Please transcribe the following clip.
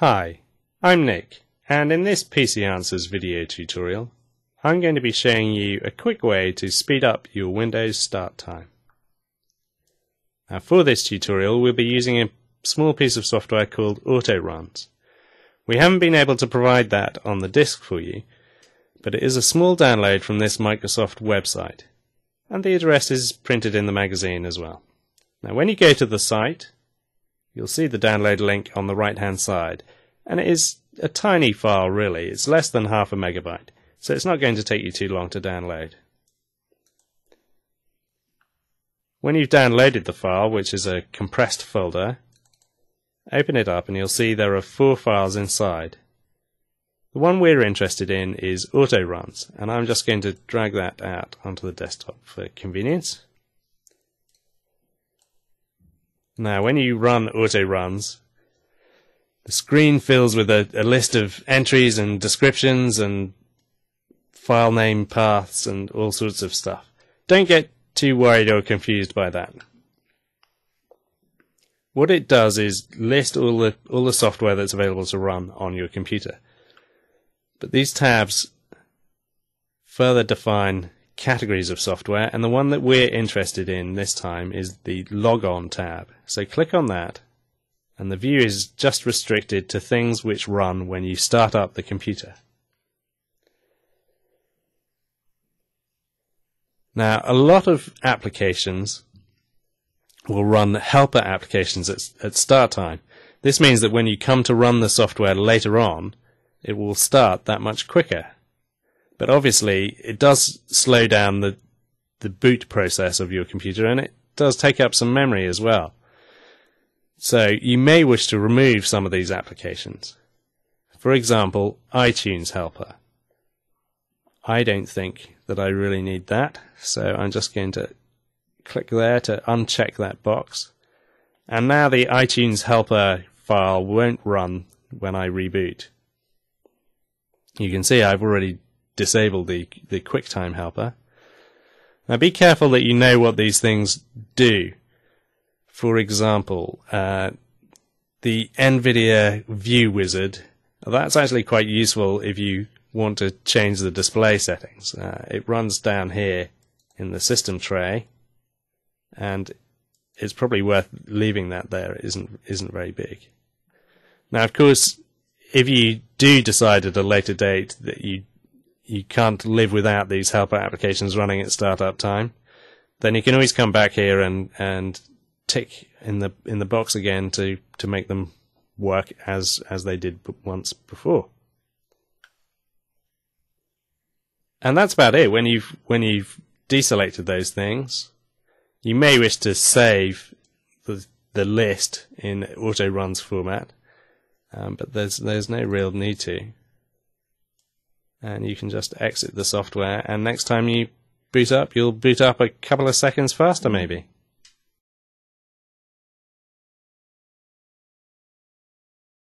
Hi, I'm Nick, and in this PC Answers video tutorial, I'm going to be showing you a quick way to speed up your Windows start time. Now for this tutorial, we'll be using a small piece of software called AutoRuns. We haven't been able to provide that on the disk for you, but it is a small download from this Microsoft website, and the address is printed in the magazine as well. Now when you go to the site, you'll see the download link on the right hand side, and it is a tiny file really, it's less than half a megabyte, so it's not going to take you too long to download. When you've downloaded the file, which is a compressed folder, open it up and you'll see there are four files inside. The one we're interested in is AutoRuns, and I'm just going to drag that out onto the desktop for convenience. Now when you run AutoRuns, the screen fills with a list of entries and descriptions and file name paths and all sorts of stuff. Don't get too worried or confused by that. What it does is list all the software that's available to run on your computer. But these tabs further define categories of software, and the one that we're interested in this time is the Log On tab. So click on that, and the view is just restricted to things which run when you start up the computer. Now a lot of applications will run helper applications at start time. This means that when you come to run the software later on, it will start that much quicker. But obviously it does slow down the boot process of your computer, and it does take up some memory as well. So you may wish to remove some of these applications. For example, iTunes Helper. I don't think that I really need that, so I'm just going to click there to uncheck that box. And now the iTunes Helper file won't run when I reboot. You can see I've already disable the QuickTime helper. Now be careful that you know what these things do. For example, the NVIDIA View Wizard, that's actually quite useful if you want to change the display settings. It runs down here in the system tray, and it's probably worth leaving that there. It isn't very big. Now of course, if you do decide at a later date that you can't live without these helper applications running at startup time, then you can always come back here and tick in the box again to make them work as they did once before. And that's about it. When you've deselected those things, you may wish to save the list in AutoRuns format, but there's no real need to. And you can just exit the software, and next time you boot up, you'll boot up a couple of seconds faster maybe.